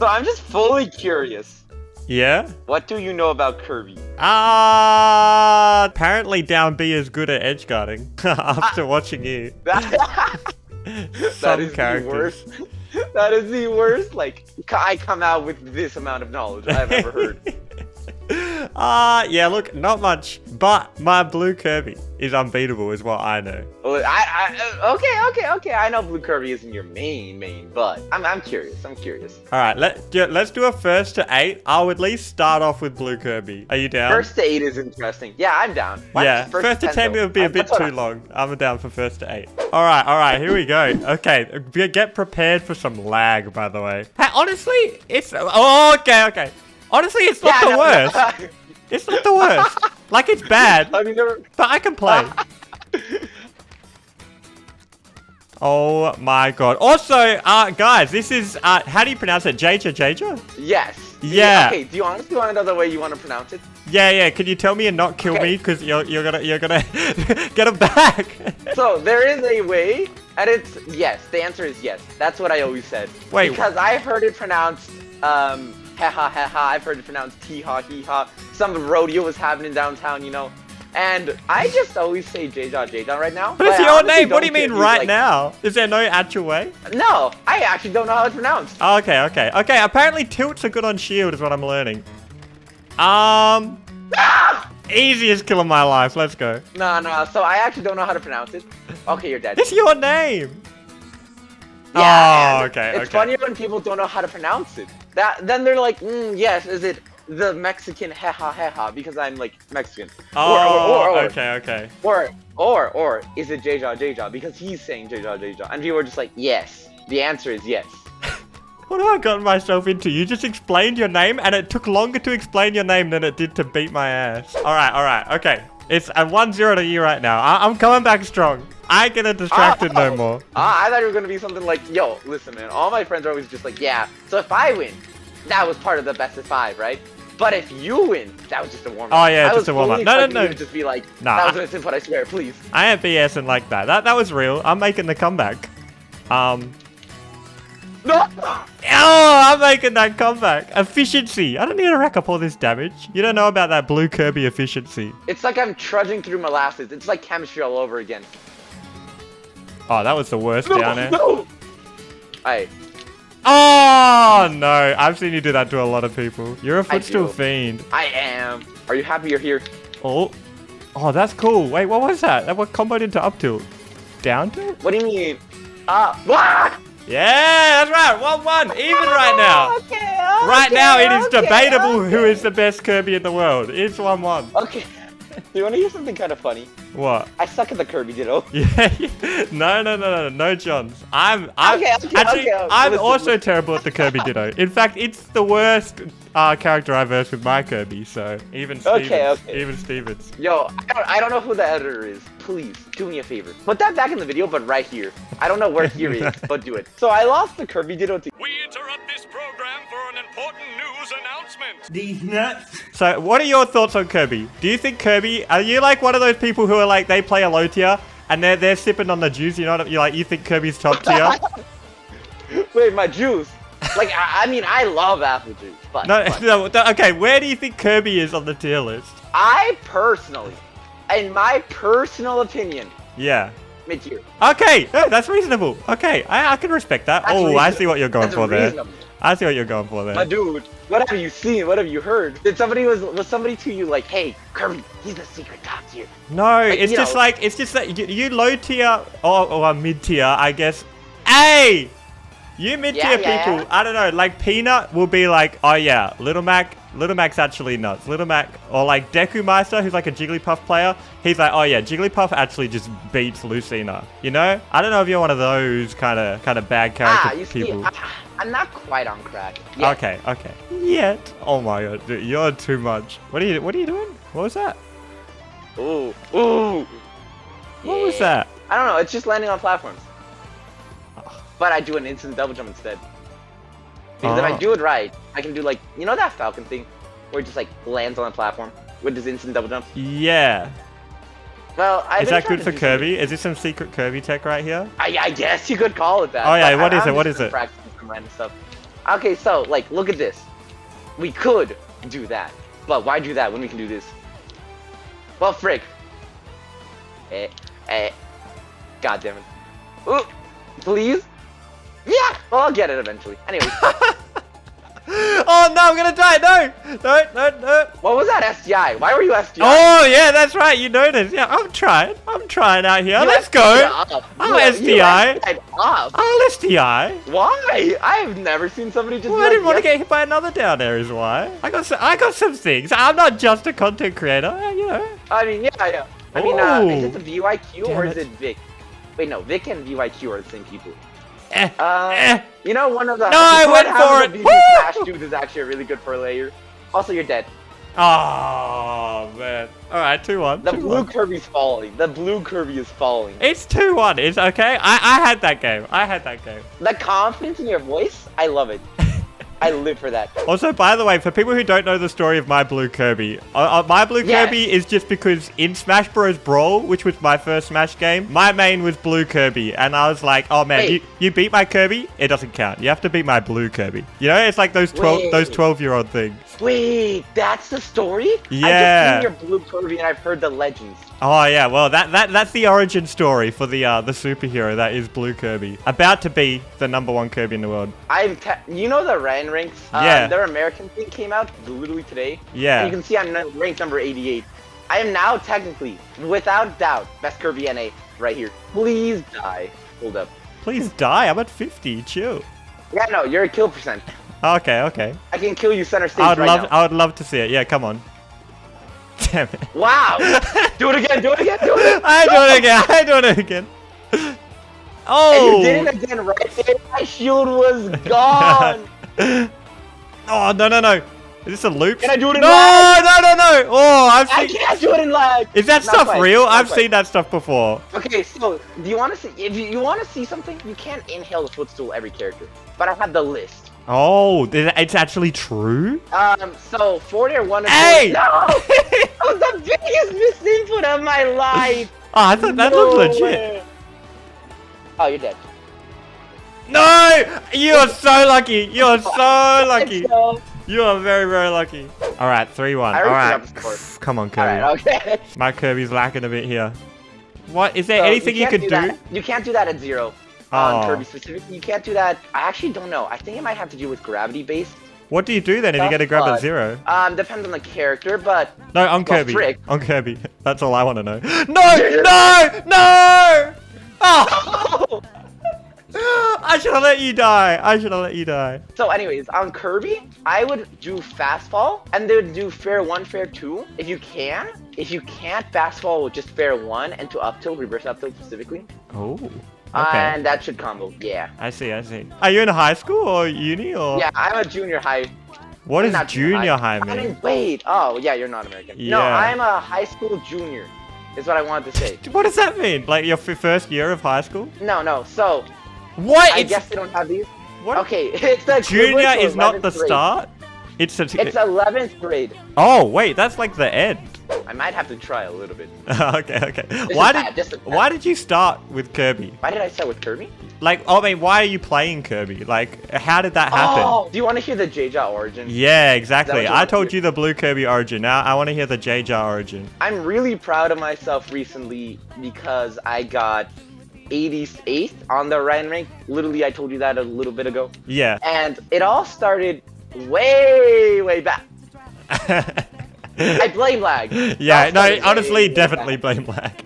So I'm just fully curious. Yeah? What do you know about Kirby? Apparently down B is good at edge guarding after watching you. That is the worst. That is the worst. Like, I come out with this amount of knowledge I've ever heard. Yeah, look, not much, but my blue Kirby is unbeatable is what I know. Okay, I know blue Kirby isn't your main, but I'm curious, Alright, let's do a first to 8. I'll at least start off with blue Kirby. Are you down? First to 8 is interesting. Yeah, I'm down. Yeah, first to 10 would be a bit too long. I'm down for first to 8. Alright, here we go. Okay, get prepared for some lag, by the way. Hey, honestly, it's... Oh, okay. Honestly, it's not the worst. It's not the worst. Like, it's bad, but I can play. Oh my god. Also, guys, this is, how do you pronounce it? Jejajeja? Yes. Yeah. Okay, do you honestly want another way you want to pronounce it? Yeah, can you tell me and not kill me? Because you're gonna get him back. So, there is a way, and it's yes. The answer is yes. That's what I always said. Wait. Because I heard it pronounced, ha ha. I've heard it pronounced tee-ha, hee-ha. Some rodeo was happening downtown, you know. And I just always say jejajeja right now. But it's your name. What do you mean right now? Is there no actual way? No, I actually don't know how it's pronounced. Oh, okay. Apparently tilts are good on shield is what I'm learning. Easiest kill of my life. Let's go. No. So I actually don't know how to pronounce it. Okay, you're dead. It's your name. Yeah, it's funny when people don't know how to pronounce it. Then they're like, yes, is it the Mexican heha because I'm like Mexican? Oh, or, okay. Or is it jejajeja because he's saying jejajeja? And people were just like, yes, the answer is yes. What have I gotten myself into? You just explained your name, and it took longer to explain your name than it did to beat my ass. All right, okay. It's a 1-0 to you right now. I'm coming back strong. I ain't getting distracted no more. I thought you were going to be something like, yo, listen, man, all my friends are always just like, yeah. So if I win, that was part of the best of 5, right? But if you win, that was just a warm-up. Oh, yeah, just a warm-up. No. You would just be like, nah, that was an instant, but I swear, please. I ain't BSing like that. That was real. I'm making the comeback. No! Oh, I'm making that comeback. Efficiency. I don't need to rack up all this damage. You don't know about that blue Kirby efficiency. It's like I'm trudging through molasses. It's like chemistry all over again. Oh, that was the worst down there. No! Oh, no. I've seen you do that to a lot of people. You're a footstool fiend. I am. Are you happy you're here? Oh, that's cool. Wait, what was that? That was comboed into up tilt. Down tilt? What do you mean? Yeah, that's right. 1-1, even right now. Right now, it is debatable who is the best Kirby in the world. It's 1-1. Okay. Do you want to hear something kind of funny? What? I suck at the Kirby Ditto. Yeah. No, Johns. I'm also terrible at the Kirby Ditto. In fact, it's the worst character I've versed with my Kirby. So even Stevens. Even Stevens. Yo, I don't know who the editor is. Please do me a favor. Put that back in the video, but right here. I don't know where here is, but do it. So I lost the Kirby Ditto. We interrupt this program for an important news announcement. These nuts. So what are your thoughts on Kirby? Do you think Kirby? Are you like one of those people who are like they play a low tier and they're sipping on the juice? You know what? You like you think Kirby's top tier? Wait, my juice. Like I mean, I love apple juice, but okay. Where do you think Kirby is on the tier list? I personally, in my personal opinion, yeah, mid tier. Okay, no, that's reasonable. Okay, I can respect that. That's reasonable. I see what you're going for there. I see what you're going for there. My dude, what have you seen? What have you heard? Did somebody was somebody to you like, hey, Kirby, he's the secret top tier? No, like, it's just like it's just that you low tier or mid tier, I guess. Hey, you mid tier people, I don't know. Like Peanut will be like, oh yeah, Little Mac's actually nuts. Little Mac or like Deku Meister, who's like a Jigglypuff player. He's like, oh yeah, Jigglypuff actually just beats Lucina. You know, I don't know if you're one of those kind of bad character people. I'm not quite on crack. Yet. Okay. Yet. Oh my god, dude, you're too much. What are you doing? What was that? Ooh. What was that? I don't know. It's just landing on platforms. But I do an instant double jump instead. Because if I do it right, I can do like, you know that Falcon thing? Where it just like lands on a platform with this instant double jump? Yeah. Well, I've Is that good for Kirby? Is this some secret Kirby tech right here? I guess you could call it that. Oh yeah, what is it? Practicing some random stuff. Okay, so, like, look at this. We could do that. But why do that when we can do this? Well, frick. God damn it. Ooh, please? Yeah! Well, I'll get it eventually. Anyway. Oh, no, I'm gonna die. No! No, no, no. What was that SDI? Why were you SDI? Oh, yeah, that's right. You noticed. Yeah, I'm trying. I'm trying out here. You Let's go. I'm SDI. I'm SDI. Why? I've never seen somebody just. Well, I didn't want to get hit by another down air, is why. I got some things. I'm not just a content creator, you know. I mean, yeah, yeah. I mean, is it the VYQ or is it Vic? Wait, no, Vic and VYQ are the same people. You know, one of the. No, I went for it. Smash dude is actually a really good for a layer. Also, you're dead. Oh man! All right, 2-1. The blue Kirby's falling. The blue Kirby is falling. It's 2-1. It's okay. I had that game. I had that game. The confidence in your voice, I love it. I live for that. Also, by the way, for people who don't know the story of My Blue Kirby, My Blue Kirby is just because in Smash Bros. Brawl, which was my first Smash game, my main was Blue Kirby. And I was like, oh man, you beat my Kirby? It doesn't count. You have to beat my Blue Kirby. You know, it's like those 12-year-old things. Wait, that's the story? Yeah. I just seen your Blue Kirby and I've heard the legends. Oh yeah, well, that's the origin story for the superhero that is Blue Kirby. About to be the #1 Kirby in the world. You know the Ryan Ranks? Yeah. Their American thing came out literally today. Yeah. And you can see I'm ranked number 88. I am now technically, without doubt, best Kirby NA right here. Please die. Hold up. Please die? I'm at 50, chill. Yeah, no, you're a kill percent. Okay, okay. I can kill you center stage right now. I would love to see it. Yeah, come on. Damn it. Wow! Do it again, do it again, do it again! I do it again! Oh! And you did it again right there! My shield was gone! Oh, no, no, no! Is this a loop? Can I do it in lag? No, no, no, no! Oh, I can't do it in lag! Is that stuff real? I've seen that stuff before. Okay, so, do you want to see- if you want to see something, you can't inhale the footstool every character. But I have the list. Oh, it's actually true? So, 4-1 and hey! No! That was the biggest misinput of my life! Oh, I thought that looked legit. Oh, you're dead. No! You are so lucky! You are so lucky! You are very, very lucky. Alright, 3-1. Alright. Come on, Kirby. Alright, okay. My Kirby's lacking a bit here. What? Is there anything you could do? You can't do that at 0. On Kirby specifically, you can't do that. I actually don't know. I think it might have to do with gravity-based. What do you do then if you get a grab at 0? Depends on the character, but no, on Kirby. Frick. On Kirby. That's all I want to know. No, no, no! Oh! I should have let you die. I should have let you die. So, anyways, on Kirby, I would do fastball, and they would do fair 1, fair 2, if you can. If you can't, fastball with just fair 1 and to up tilt, reverse up tilt specifically. Oh. Okay. And that should combo, yeah. I see, I see. Are you in high school or uni or? Yeah, I'm a junior high. What is junior high mean? I didn't wait. Oh, yeah, you're not American. Yeah. No, I'm a high school junior, is what I wanted to say. What does that mean? Like your first year of high school? No, no, so. What? I guess they don't have these. What? Okay, it's the junior is not the start? It's 11th grade. Oh, wait, that's like the end. I might have to try a little bit. Okay, okay. Why did you start with Kirby? Why did I start with Kirby? Like, I mean, why are you playing Kirby? Like, how did that happen? Oh, do you want to hear the jejajeja origin? Yeah, exactly. I told you the blue Kirby origin. Now I want to hear the jejajeja origin. I'm really proud of myself recently because I got 88th on the Ryan Rank. Literally, I told you that a little bit ago. Yeah. And it all started way, way back. I blame lag. Yeah, no, honestly, definitely blame lag.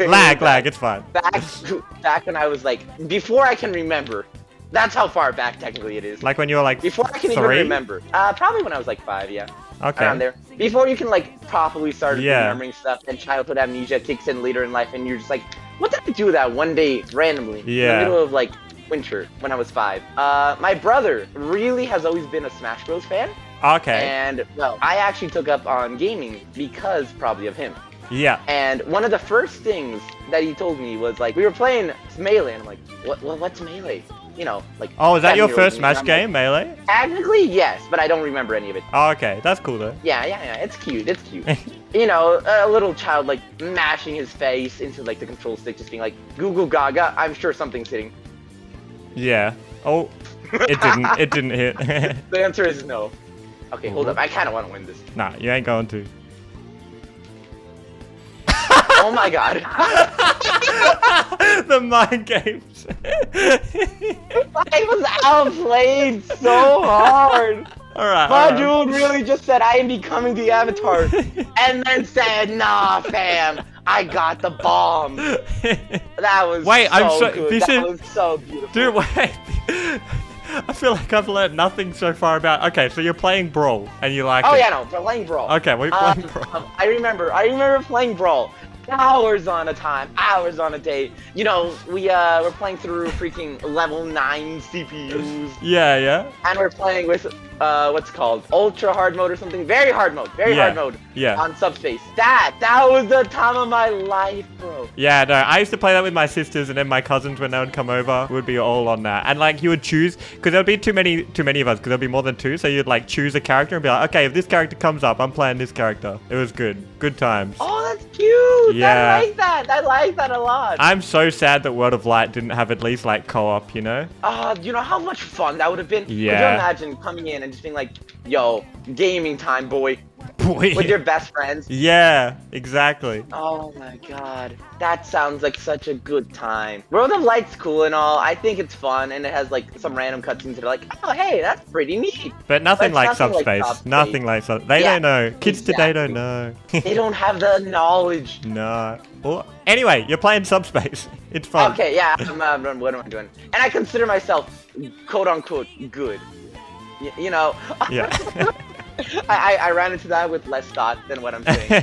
lag, it's fine. Back when I was like, before I can remember. That's how far back technically it is. Like when you were like before I can even remember. Probably when I was like 5, yeah. Okay. Around there. Before you can like properly start remembering stuff, then childhood amnesia kicks in later in life, and you're just like, what did I do that one day randomly? Yeah. In the middle of like winter when I was 5. My brother really has always been a Smash Bros fan. Okay. And, well, I actually took up on gaming because probably of him. Yeah. And one of the first things that he told me was, like, we were playing Melee, and I'm like, what's Melee? You know, like... Oh, is that your first Smash game, Melee? Technically, yes, but I don't remember any of it. Oh, okay. That's cool, though. Yeah, yeah, yeah. It's cute. It's cute. You know, a little child, like, mashing his face into, like, the control stick, just being like, Google Gaga, I'm sure something's hitting. Yeah. Oh, it didn't. It didn't hit. The answer is no. Okay, hold up. I kind of want to win this. Nah, you ain't going to. Oh my god. The mind games. I was outplayed so hard. Alright. My dude really just said, I am becoming the avatar. And then said, nah, fam. I got the bomb. That was so good. That was so beautiful. Dude, wait. I feel like I've learned nothing so far about... Okay, so you're playing Brawl, and you like we're playing Brawl. Okay, we're playing Brawl. I remember playing Brawl. Hours on a time, hours on a day. You know, we're playing through freaking level 9 CPUs. Yeah, yeah. And we're playing with, what's it called? Ultra hard mode or something. Very hard mode, very hard mode. Yeah. On subspace. That was the time of my life, bro. Yeah, no, I used to play that with my sisters and then my cousins when they would come over. We'd be all on that. And like, you would choose, because there'd be too many of us, because there'd be more than two. So you'd like choose a character and be like, okay, if this character comes up, I'm playing this character. It was good. Good times. Oh, that's cute. Yeah. I like that. I like that a lot. I'm so sad that World of Light didn't have at least like co-op, you know? You know how much fun that would have been? Yeah. Could you imagine coming in and just being like, yo, gaming time, boy. With your best friends. Yeah, exactly. Oh my god. That sounds like such a good time. World of Light's cool and all. I think it's fun and it has like some random cutscenes that are like, oh hey, that's pretty neat. But nothing like Subspace. Nothing like Subspace. They don't know. Kids today don't know. They don't have the knowledge. No. Well, anyway, you're playing Subspace. It's fun. Okay, yeah. What am I doing? And I consider myself quote unquote good. You know? Yeah. I ran into that with less thought than what I'm saying.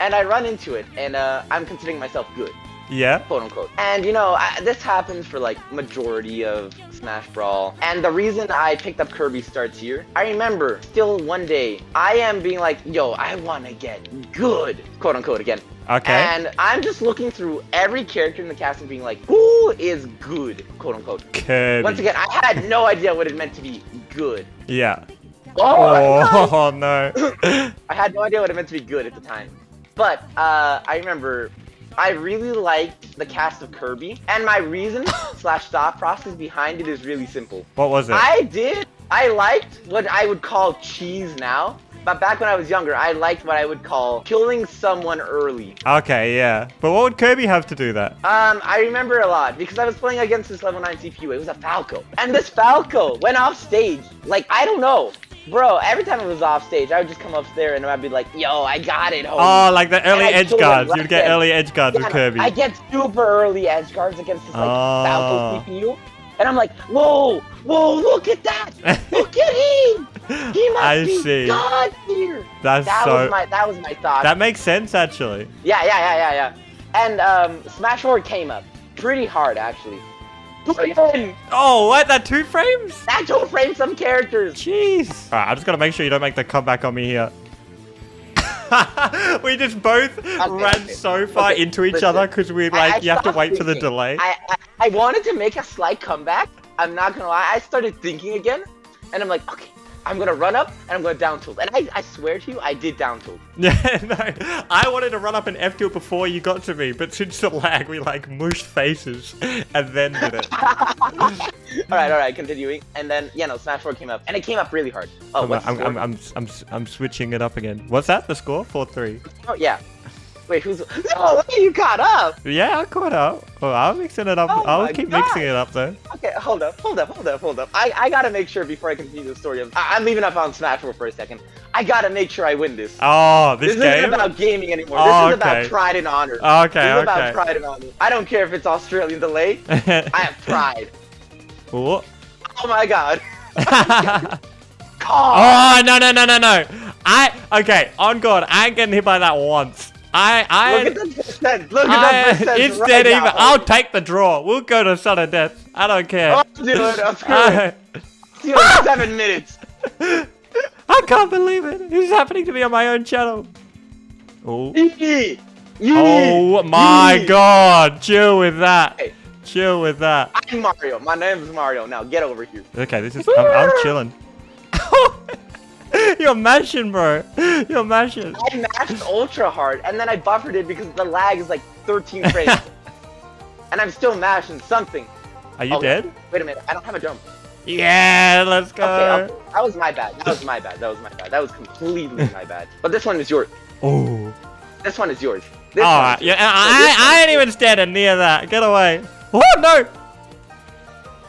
and I run into it, and I'm considering myself good. Yeah. Quote unquote. And you know, this happens for like majority of Smash Brawl. And the reason I picked up Kirby Starts Here, I remember still one day, I am being like, yo, I want to get good. Quote unquote again. Okay. And I'm just looking through every character in the cast and being like, who is good? Quote unquote. Kirby. Once again, I had no idea what it meant to be good. Yeah. Oh no! I had no idea what it meant to be good at the time, but I remember I really liked the cast of Kirby, and my reason / thought process behind it is really simple. What was it? I liked what I would call cheese now, but back when I was younger, I liked what I would call killing someone early. Okay, yeah, but what would Kirby have to do that? I remember a lot because I was playing against this level 9 CPU. It was a Falco, and this Falco went off stage. Like I don't know. Bro, every time I was off stage, I would just come up there and I'd be like, yo, I got it, homie. Oh, like the early edge guards. You'd get early edge guards with Kirby. I get super early edge guards against this, like, Falco CPU. And I'm like, whoa, whoa, look at that. Look at him. He must be God here. That was my thought. That makes sense, actually. Yeah. And Smash 4 came up pretty hard, actually. Oh, what? That 2 frames? That 2 frames some characters. Jeez. All right, I'm just going to make sure you don't make the comeback on me here. We just both ran so far into each other because we like, you have to wait for the delay. I wanted to make a slight comeback. I'm not going to lie. I started thinking again and I'm like, okay. I'm gonna run up and I'm gonna down tilt. And I swear to you, I did down tilt. Yeah, no. I wanted to run up and F tilt before you got to me, but since the lag, we like mushed faces and then did it. All right, continuing. And then, yeah, no, Smash 4 came up and it came up really hard. Oh, I'm switching it up again. What's that? The score? 4-3. Oh, yeah. Wait, who's... No, you caught up! Yeah, I caught up. Well, I'll mix it up. Oh I'll keep mixing it up, though. Okay, hold up. I gotta make sure before I continue the story. I'm leaving up on Smash 4 for a second. I gotta make sure I win this. Oh, this game? This isn't about gaming anymore. Oh, this is about pride and honor. Okay, this is about pride and honor. I don't care if it's Australian delay. I have pride. What? Oh, my God. Oh, no. Okay, on God, I ain't getting hit by that once. Look at that percent. It's right dead even. I'll take the draw. We'll go to Son of Death. I don't care. Oh, dude, I'm screwed. Dude, 7 minutes. I can't believe it. This is happening to me on my own channel. Oh. Oh my god. Chill with that. Hey. Chill with that. I'm Mario. My name's Mario. Now get over here. Okay, this is. I'm chilling. You're mashing, bro. You're mashing. I mashed ultra hard, and then I buffered it because the lag is like 13 frames. And I'm still mashing something. Are you dead? Wait a minute, I don't have a jump. Yeah, let's go. Okay, that was my bad. That was my bad. That was my bad. That was completely my bad. But this one is yours. Oh. This one is yours. This one is yours. Yeah, I ain't even standing near that. Get away. Oh, no.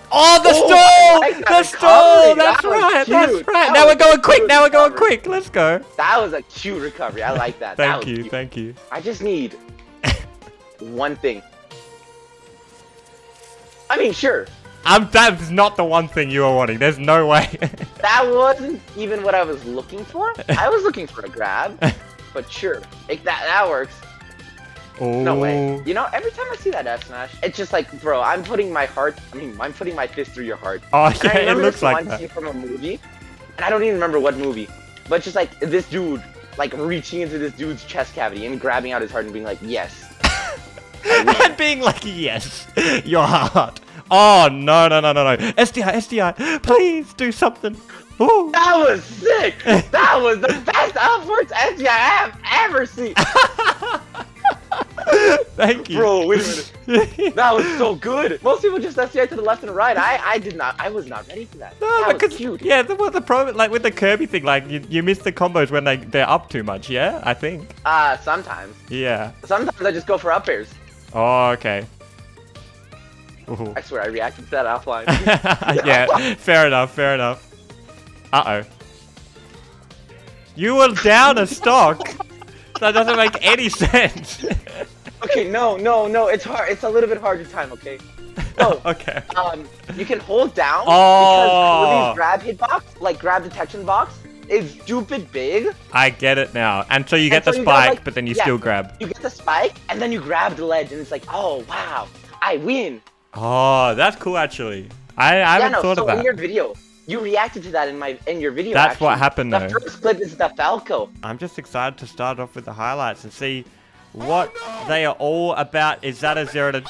Oh, the stall! The stall! That's right, that's right. Now we're going quick, now we're going quick. Let's go. That was a cute recovery. I like that. Thank you, thank you. I just need one thing. I mean, sure. That's not the one thing you were wanting. There's no way. That wasn't even what I was looking for. I was looking for a grab. But sure, that works. Oh. No way. You know, every time I see that F smash, it's just like, bro, I'm putting my heart, I'm putting my fist through your heart. Oh, yeah, I remember it looks like that. Scene from a movie, and I don't even remember what movie, but just like this dude, like reaching into this dude's chest cavity and grabbing out his heart and being like, yes. And being like, yes, your heart. Oh, no, no, no, no, no. SDI, SDI, please do something. Ooh. That was sick. That was the best upwards SDI I have ever seen. Thank you. Bro, wait a minute. That was so good. Most people just SDI to the left and right. I did not. I was not ready for that. No, that because was cute. Yeah, well, the problem, like with the Kirby thing, like you miss the combos when they're up too much. Yeah, I think. Sometimes. Yeah. Sometimes I just go for up airs. Oh, okay. Ooh. I swear I reacted to that offline. Yeah, fair enough. Fair enough. Uh oh. You were down a stock. That doesn't make any sense. Okay, no, no, no. It's hard. It's a little bit hard to time. Okay. So, okay. You can hold down because Kirby's grab hitbox, like grab detection box, is stupid big. I get it now. And so you get the spike, like, but then you still grab. You get the spike, and then you grab the ledge, and it's like, oh wow, I win. Oh, that's cool actually. I haven't thought of that. So in your video, you reacted to that in your video. That's actually what happened though. The first clip is the Falco. I'm just excited to start off with the highlights and see what they are all about. Is that a 0 to 10?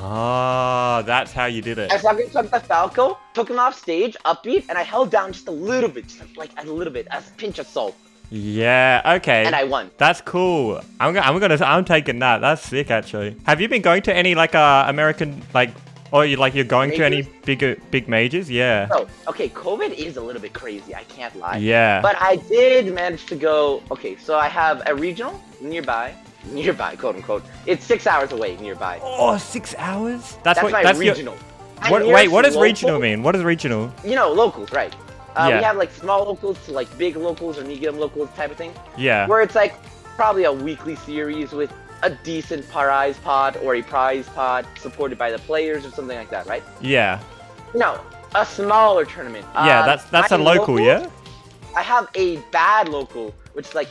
Oh, that's how you did it. I fucking took the Falco, took him off stage, upbeat, and I held down just a little bit, just like a little bit, a pinch of salt. Yeah, okay. And I won. That's cool. I'm taking that. That's sick actually. Have you been going to any like American like? Oh, you're going to any big majors? Yeah. Oh, okay. COVID is a little bit crazy. I can't lie. Yeah. But I did manage to go. Okay, so I have a regional nearby, quote unquote. It's 6 hours away, nearby. Oh, 6 hours? That's my regional. Wait, what does regional mean? What is regional? You know, locals, right? Yeah. We have like small locals to like big locals or medium locals type of thing. Yeah. Where it's like probably a weekly series with a decent prize pot or a prize pot supported by the players or something like that, right? Yeah. No, a smaller tournament. Yeah, that's a local, yeah? I have a bad local, which is like,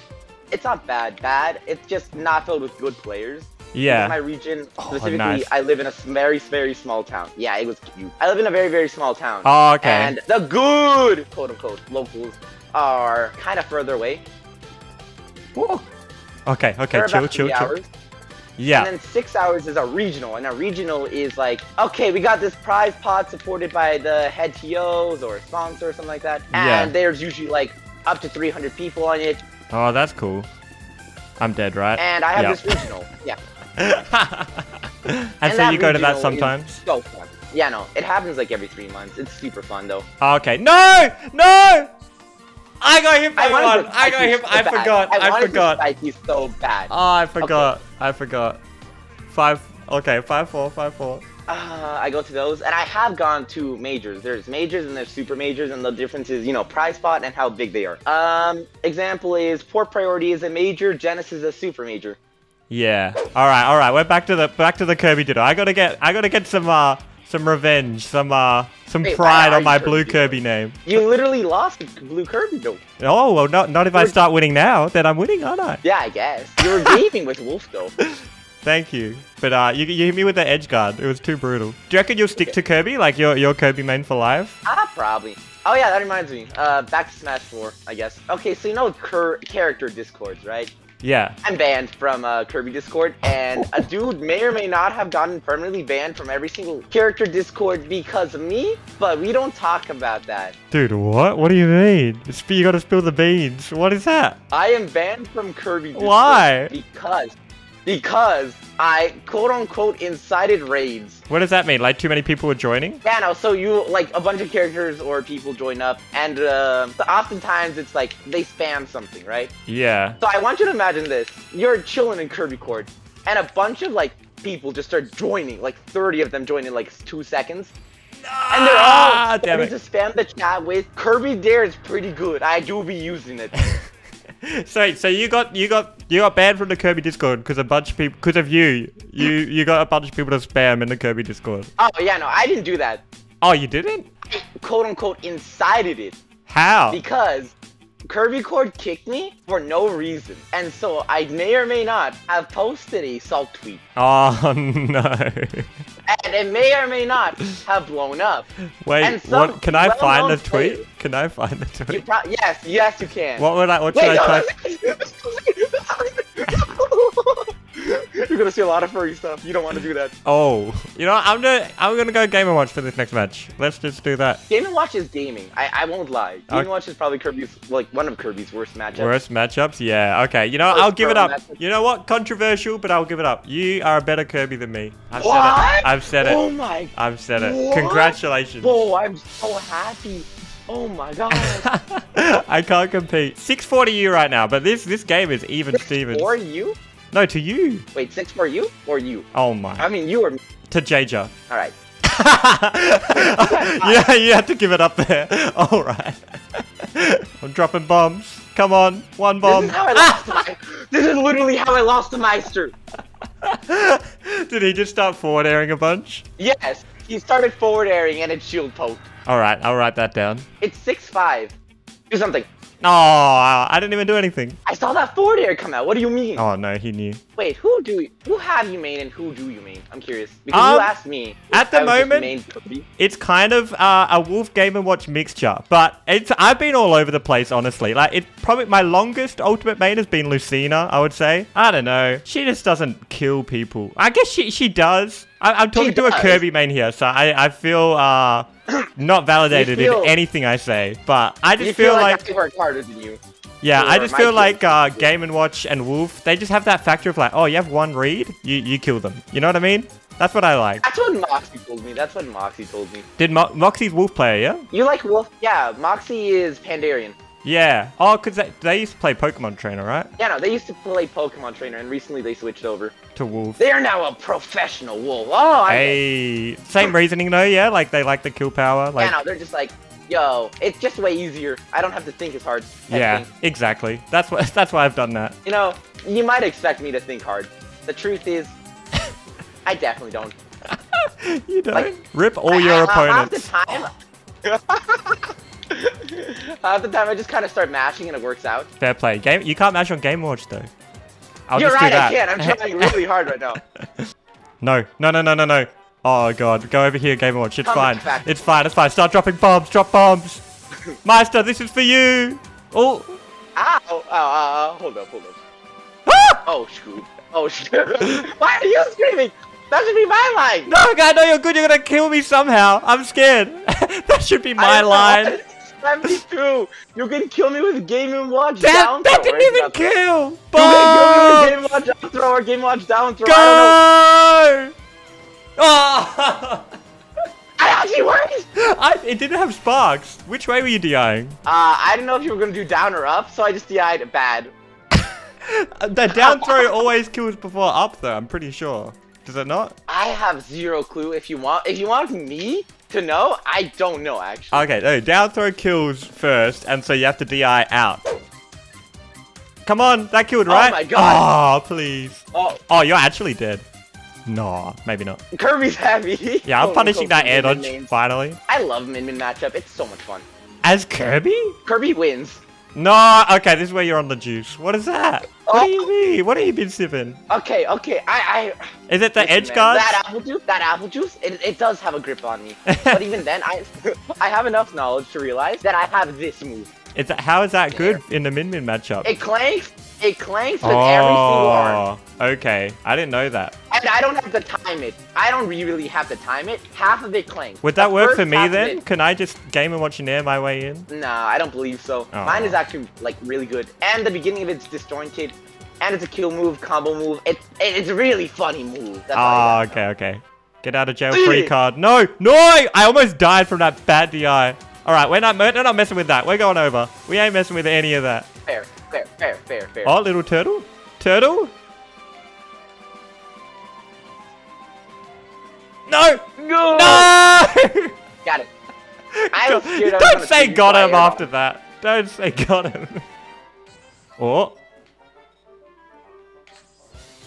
it's not bad. It's just not filled with good players. Yeah. In my region, specifically, I live in a very, very small town. Yeah, it was cute. I live in a very, very small town. Oh, okay. And the good, quote-unquote, locals are kind of further away. Whoa. Okay, okay, chill. Yeah. And then 6 hours is a regional, and a regional is like, okay, we got this prize pot supported by the head TOs or sponsor or something like that, and there's usually like up to 300 people on it. Oh, that's cool. I'm dead, right? And I have this regional, and so you go to that sometimes? So fun. Yeah, no, it happens like every 3 months. It's super fun though. Okay, no, no! I got hit by one. I got hit. I forgot. I wanted to spike you so bad. Oh, I forgot. Okay. I forgot. 5. Okay, 5-4. 5-4. I go to those, and I have gone to majors. There's majors and there's super majors, and the difference is, you know, prize pot and how big they are. Example is Port Priority is a major. Genesis is a super major. Yeah. All right. All right. We're back to the Kirby Ditto. I gotta get some revenge, some pride on my blue Kirby name. You literally lost blue Kirby though. Oh, well, not if I start winning now, then I'm winning, aren't I? Yeah, I guess. You were gaming with Wolf though. Thank you. But you hit me with the edge guard. It was too brutal. Do you reckon you'll stick to Kirby? Like your Kirby main for life? Probably. Oh yeah, that reminds me. Back to Smash 4, I guess. Okay, so you know character discords, right? Yeah. I'm banned from Kirby Discord, and a dude may or may not have gotten permanently banned from every single character Discord because of me, but we don't talk about that. Dude, what? What do you mean? You gotta spill the beans. What is that? I am banned from Kirby Discord. Why? Because Because I quote-unquote incited raids. What does that mean? Like, too many people were joining? Yeah, no, so you, like, a bunch of characters or people join up, and oftentimes it's like, they spam something, right? Yeah. So I want you to imagine this. You're chilling in Kirby Court, and a bunch of, like, people just start joining, like, 30 of them join in, like, 2 seconds. And they're all starting to spam the chat with, Kirby Dare is pretty good, I do be using it. So you got banned from the Kirby Discord because a bunch of people, because of you, you got a bunch of people to spam in the Kirby Discord. Oh yeah, no, I didn't do that. Oh, you didn't? I, quote unquote, incited it. How? Because Kirby Court kicked me for no reason, and so I may or may not have posted a salt tweet. Oh no. And it may or may not have blown up. Wait, what, can I find the tweet? Can I find the tweet? Yes, yes you can. What would I, what should I type? You're gonna see a lot of furry stuff. You don't want to do that. Oh, you know, I'm gonna go Game and Watch for this next match. Let's just do that. Game and Watch is gaming. I won't lie. Game and Watch is probably Kirby's, like, one of Kirby's worst matchups. Worst matchups? Yeah. Okay. You know, I'll give it up. Matchups. You know what? Controversial, but I'll give it up. You are a better Kirby than me. I've said it. Oh my. I've said it. What? Congratulations. Whoa, I'm so happy. Oh my god. I can't compete. 640 you right now, but this game is even Stevens. Or you? No, to you. Wait, 6 for you or you? Oh my. I mean, you or me. To Jaja. All right. Yeah, you have to give it up there. All right. I'm dropping bombs. Come on, one bomb. This is how I lost to my... This is literally how I lost to Meister. Did he just start forward airing a bunch? Yes, he started forward airing and it shield poked. All right, I'll write that down. It's 6-5. Do something. No, oh, I didn't even do anything. I saw that forward air come out. What do you mean? Oh no, he knew. Wait, who have you main and who do you main? I'm curious because you asked me. At the moment, it's kind of a Wolf Game and Watch mixture, but I've been all over the place honestly. Like, it's probably my longest Ultimate main has been Lucina. I would say. I don't know. She just doesn't kill people. I guess she does. I'm talking to a Kirby main here, so I feel not validated in anything I say, but I just feel like... You feel like I work harder than you. Yeah, I just feel like Game & Watch and Wolf, they just have that factor of like, oh, you have one read, you kill them. You know what I mean? That's what I like. That's what Moxie told me. That's what Moxie told me. Did Moxie's Wolf player, yeah? You like Wolf? Yeah, Moxie is Pandarian. Yeah. Oh, because they used to play Pokemon Trainer, right? Yeah, no, they used to play Pokemon Trainer, and recently they switched over. To Wolf. They are now a professional Wolf. Oh, hey. Same reasoning, though, yeah? Like, they like the kill power. Like... Yeah, no, they're just like, yo, it's just way easier. I don't have to think as hard. Yeah, exactly. That's why I've done that. You know, you might expect me to think hard. The truth is, I definitely don't. You don't? Like, rip all your opponents. Half the time I just kind of start mashing and it works out. Fair play. Game, you can't mash on Game Watch though. You're right, I can. I'm trying really hard right now. No, no, no, no, no, no. Oh god, go over here, Game Watch. It's fine. It's fine. It's fine. Start dropping bombs. Drop bombs. Meister, this is for you. Oh. Ow. Oh, hold up. Hold up. Ah! Oh shoot. Oh shoot. Why are you screaming? That should be my line. No, God, no, you're good. You're gonna kill me somehow. I'm scared. That should be my line. 72! You can kill me with Game & Watch down throw. That didn't even kill! Boom! You can kill me with Game & Watch down throw or Game & Watch down throw. Go! I don't know. Oh! I actually worked! It didn't have sparks. Which way were you DI'ing? I didn't know if you were going to do down or up, so I just DI'd bad. The down throw always kills before up though, I'm pretty sure. Does it not? I have zero clue. If you want me to know, I don't know actually. Okay, no, down throw kills first, and so you have to DI out. Come on, that killed, right? Oh my god! Oh, please. Oh, you're actually dead. No, maybe not. Kirby's happy. Yeah, I'm punishing that air dodge finally. I love Min Min matchup. It's so much fun. As Kirby? Kirby wins. No, okay, this is where you're on the juice. What is that? What do you mean? What have you been sipping? Okay, okay, I... Is it the edge guard? That apple juice, it does have a grip on me. But even then, I have enough knowledge to realize that I have this move. How is that good in the Min Min matchup? It clanks with every single arm. Okay, I didn't know that. And I don't have to time it. I don't really have to time it. Half of it clanks. Would that work for me then? Can I just Game and Watch and air my way in? Nah, I don't believe so. Mine is actually like really good. And the beginning of it's disjointed. and it's a kill move, combo move. It's a really funny move. Oh, okay, okay. Get out of jail free card. No, no! I almost died from that bad DI. All right, we're not messing with that. We're going over. We ain't messing with any of that. Fair, fair, fair, fair, fair. Oh, little turtle, turtle. No! No! No! Got it. I'm scared. Don't say got him after that. Don't say got him. Oh.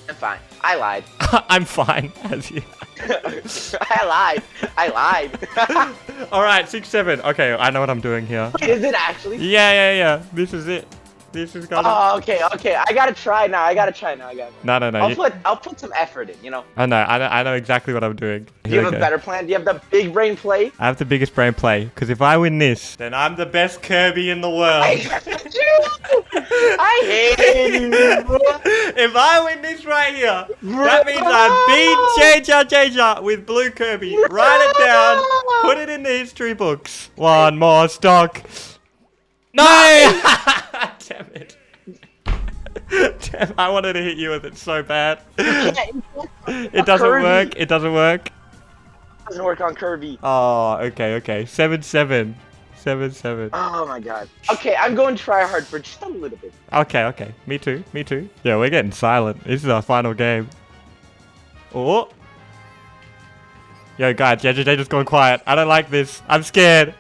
I'm fine. I lied. I'm fine. As you. I lied. I lied. All right, 6, 7. Okay, I know what I'm doing here. Is it actually? Yeah, yeah, yeah. This is it. This is gonna. Oh, okay, okay. I gotta try now. I gotta try now. I gotta. No, no, no. I'll put some effort in. You know. I know. I know exactly what I'm doing. Do you have a better plan? Do you have the big brain play? I have the biggest brain play. Because if I win this, then I'm the best Kirby in the world. I hate you. I hate you. If I win this right here, that means I beat jejajeja with blue Kirby. Write it down. Put it in the history books. One more stock. No! Damn it. Damn, I wanted to hit you with it so bad. It doesn't work. It doesn't work. It doesn't work on Kirby. Oh, okay, okay. 7-7. 7-7. Oh my god. Okay, I'm going try hard for just a little bit. Okay, okay. Me too. Me too. Yeah, we're getting silent. This is our final game. Oh. Yo, guys, JJJ's going quiet. I don't like this. I'm scared.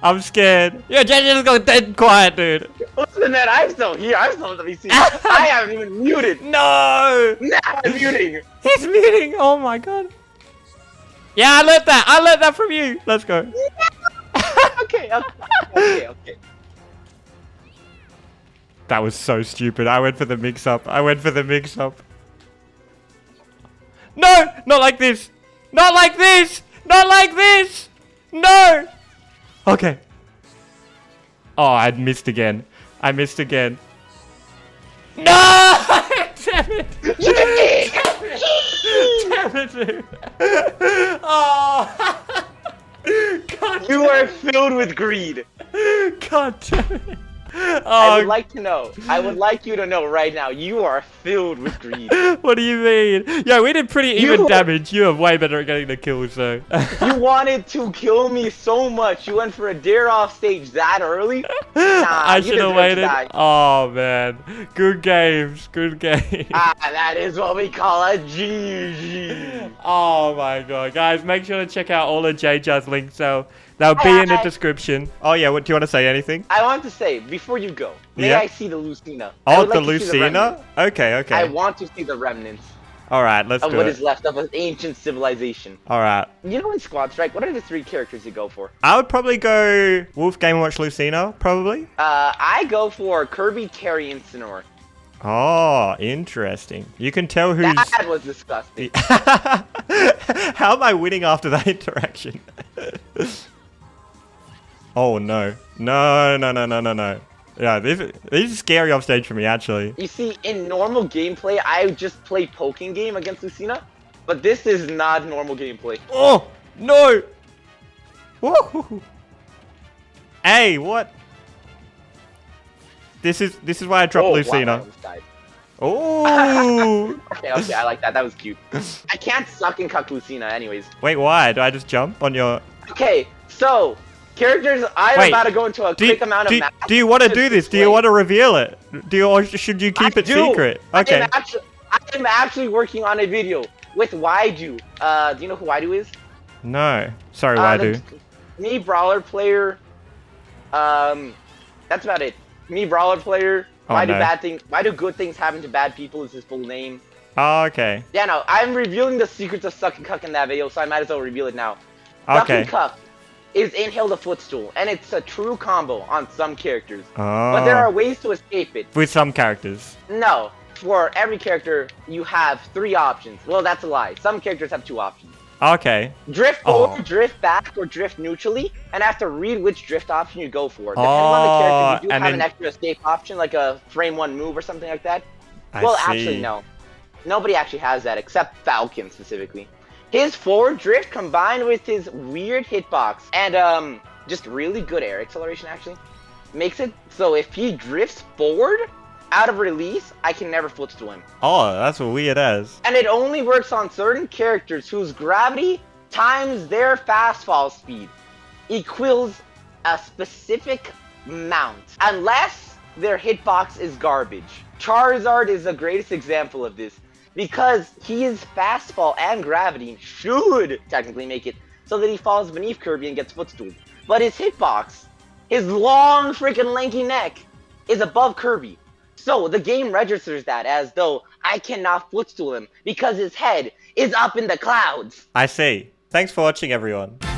I'm scared. Yeah, JJ's going dead quiet, dude. Listen, man, I'm still here. I'm still to be seen. I haven't even muted. No. Nah, I'm muting. He's muting. Oh my god. Yeah, I learned that. I learned that from you. Let's go. Okay, okay, okay, okay. That was so stupid. I went for the mix-up. I went for the mix-up. No, not like this. Not like this. Not like this. No. Okay. Oh, I missed again. I missed again. No! Damn it! Damn it, dude. Oh. God, you are filled with greed. God damn it. Oh. I would like to know. I would like you to know right now. You are filled with greed. What do you mean? Yeah, we did pretty even damage. You are way better at getting the kills, though. You wanted to kill me so much. You went for a dare off stage that early? Nah, I should have waited. Oh, man. Good games. Good games. Ah, that is what we call a GG. Oh, my God. Guys, make sure to check out all of JJ's links. So they'll be in the description. Oh, yeah. What, do you want to say anything? I want to say, before you go, may I see the Lucina? Oh, the Lucina? Okay, okay. I want to see the remnants. All right, let's do it. Of what is left of an ancient civilization. All right. You know in Squad Strike, what are the 3 characters you go for? I would probably go Wolf, Game and Watch, Lucina, probably. I go for Kirby, Terry, and Sonora. Oh, interesting. You can tell who's... That was disgusting. How am I winning after that interaction? Oh no. No, no, no, no, no, no. Yeah, this is scary off stage for me, actually. You see, in normal gameplay, I just play poking game against Lucina, but this is not normal gameplay. Oh, no! Woo! Hey, what? This is why I dropped Lucina. Wow, oh! Okay, okay, I like that. That was cute. I can't suck and cuck Lucina anyways. Wait, why? Do I just jump on your... Okay, so... Characters, I'm about to go into a quick amount of math. Do you want to do this? Do you want to reveal it? Do you, or should you keep it secret? Okay. I am actually working on a video with Waidu. Do you know who Waidu is? No. Sorry, Waidu. Mii Brawler player. That's about it. Mii Brawler player. Oh, Waidu bad things. Waidu good things happen to bad people is his full name. Oh, okay. Yeah, no. I'm revealing the secrets of Suck and Cuck in that video, so I might as well reveal it now. Okay. Suck and Cuck is inhale the footstool, and it's a true combo on some characters. Oh. But there are ways to escape it. With some characters? No. For every character, you have 3 options. Well, that's a lie. Some characters have 2 options. Okay. Drift over, drift back, or drift neutrally, and have to read which drift option you go for. Depending on the character, you do have an extra escape option, like a frame 1 move or something like that. Actually, no. Nobody actually has that, except Falcon, specifically. His forward drift combined with his weird hitbox and just really good air acceleration actually makes it so if he drifts forward, out of release, I can never flip swim. Oh, that's weird as. And it only works on certain characters whose gravity times their fast fall speed equals a specific amount, unless their hitbox is garbage. Charizard is the greatest example of this, because his fastball and gravity should technically make it so that he falls beneath Kirby and gets footstooled. But his hitbox, his long freaking lanky neck, is above Kirby. So the game registers that as though I cannot footstool him because his head is up in the clouds. I see. Thanks for watching, everyone.